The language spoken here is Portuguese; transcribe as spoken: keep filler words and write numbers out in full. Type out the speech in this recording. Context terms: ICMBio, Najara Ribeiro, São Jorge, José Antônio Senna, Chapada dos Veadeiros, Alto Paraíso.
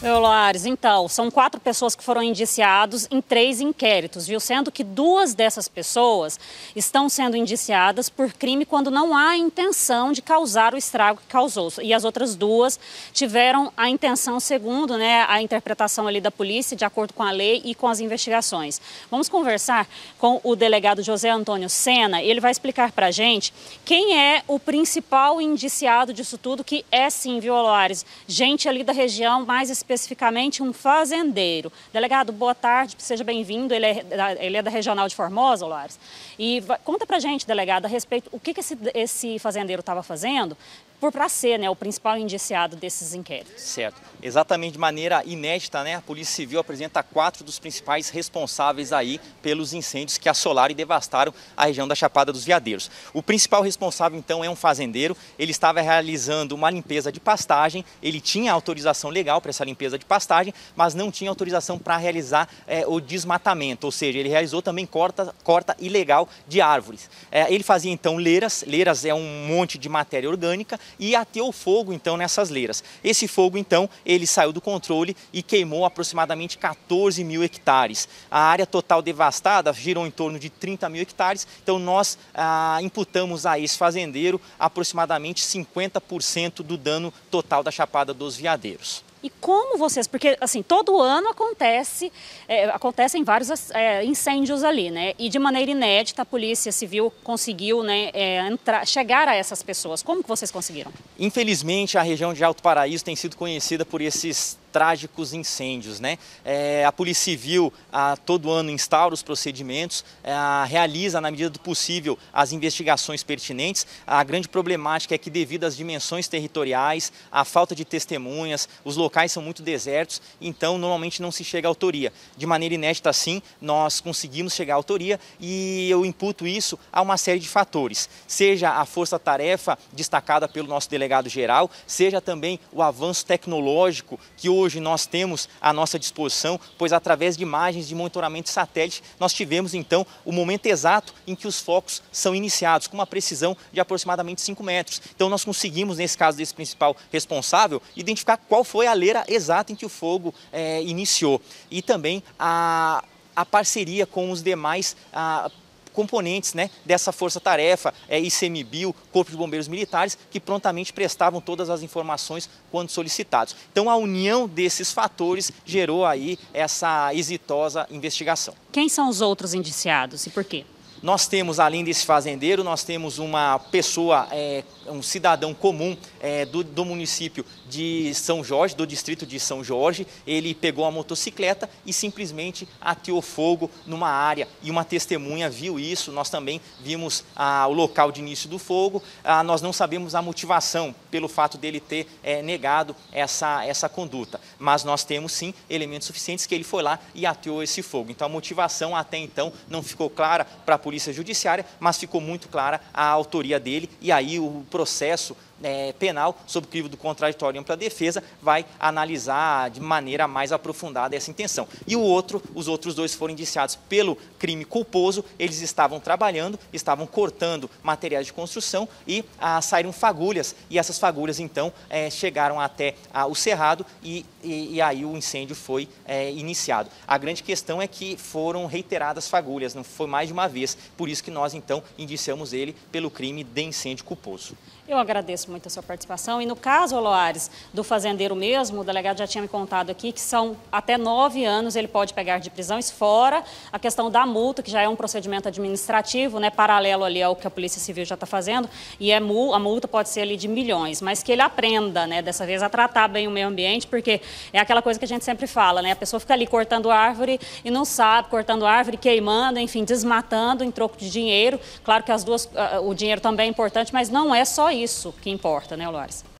Eulares, então, são quatro pessoas que foram indiciadas em três inquéritos, viu? Sendo que duas dessas pessoas estão sendo indiciadas por crime quando não há intenção de causar o estrago que causou. E as outras duas tiveram a intenção, segundo, né, a interpretação ali da polícia, de acordo com a lei e com as investigações. Vamos conversar com o delegado José Antônio Senna. Ele vai explicar pra gente quem é o principal indiciado disso tudo, que é sim, viu, Eulares? Gente ali da região, mais específica. Especificamente um fazendeiro. Delegado, boa tarde, seja bem-vindo. Ele, é ele é da Regional de Formosa, Olares. E vai, conta pra gente, delegado, a respeito o que, que esse, esse fazendeiro estava fazendo para ser, né, o principal indiciado desses inquéritos. Certo. Exatamente, de maneira inédita, né, a Polícia Civil apresenta quatro dos principais responsáveis aí pelos incêndios que assolaram e devastaram a região da Chapada dos Veadeiros. O principal responsável, então, é um fazendeiro. Ele estava realizando uma limpeza de pastagem, ele tinha autorização legal para essa limpeza de pastagem, mas não tinha autorização para realizar é, o desmatamento, ou seja, ele realizou também corta, corta ilegal de árvores. É, ele fazia, então, leiras. Leiras é um monte de matéria orgânica, e ateu fogo, então, nessas leiras. Esse fogo, então, ele saiu do controle e queimou aproximadamente quatorze mil hectares. A área total devastada girou em torno de trinta mil hectares, então nós ah, imputamos a esse fazendeiro aproximadamente cinquenta por cento do dano total da Chapada dos Veadeiros. E como vocês, porque assim, todo ano acontece, é, acontecem vários é, incêndios ali, né? E de maneira inédita a Polícia Civil conseguiu, né, é, entrar, chegar a essas pessoas. Como que vocês conseguiram? Infelizmente a região de Alto Paraíso tem sido conhecida por esses trágicos incêndios, né? É, a Polícia Civil a, todo ano instaura os procedimentos, a, realiza na medida do possível as investigações pertinentes. A grande problemática é que, devido às dimensões territoriais, à falta de testemunhas, os locais são muito desertos, então normalmente não se chega à autoria. De maneira inédita, sim, nós conseguimos chegar à autoria, e eu imputo isso a uma série de fatores, seja a força-tarefa destacada pelo nosso delegado-geral, seja também o avanço tecnológico que o hoje nós temos à nossa disposição, pois através de imagens de monitoramento satélite nós tivemos então o momento exato em que os focos são iniciados, com uma precisão de aproximadamente cinco metros. Então nós conseguimos, nesse caso desse principal responsável, identificar qual foi a leira exata em que o fogo é, iniciou, e também a, a parceria com os demais a, componentes, né, dessa força-tarefa, é, ICMBio, Corpo de Bombeiros Militares, que prontamente prestavam todas as informações quando solicitados. Então a união desses fatores gerou aí essa exitosa investigação. Quem são os outros indiciados e por quê? Nós temos, além desse fazendeiro, nós temos uma pessoa, é, um cidadão comum é, do, do município de São Jorge, do distrito de São Jorge. Ele pegou a motocicleta e simplesmente ateou fogo numa área, e uma testemunha viu isso. Nós também vimos ah, o local de início do fogo. Ah, nós não sabemos a motivação pelo fato dele ter é, negado essa, essa conduta, mas nós temos sim elementos suficientes que ele foi lá e ateou esse fogo. Então a motivação até então não ficou clara para a Polícia Judiciária, mas ficou muito clara a autoria dele, e aí o processo é, penal, sob o crivo do contraditório e ampla defesa, vai analisar de maneira mais aprofundada essa intenção. E o outro, os outros dois foram indiciados pelo crime culposo. Eles estavam trabalhando, estavam cortando materiais de construção e ah, saíram fagulhas, e essas fagulhas então é, chegaram até ah, o cerrado, e, e, e aí o incêndio foi é, iniciado. A grande questão é que foram reiteradas fagulhas, não foi mais de uma vez. Por isso que nós, então, indiciamos ele pelo crime de incêndio culposo. Eu agradeço muito a sua participação. E no caso, Olares, do fazendeiro mesmo, o delegado já tinha me contado aqui que são até nove anos ele pode pegar de prisão, fora a questão da multa, que já é um procedimento administrativo, né, paralelo ali ao que a Polícia Civil já está fazendo, e é mul a multa pode ser ali de milhões, mas que ele aprenda, né, dessa vez a tratar bem o meio ambiente, porque é aquela coisa que a gente sempre fala, né, a pessoa fica ali cortando árvore e não sabe, cortando árvore, queimando, enfim, desmatando em troco de dinheiro. Claro que as duas, o dinheiro também é importante, mas não é só isso que importa, né, Olares?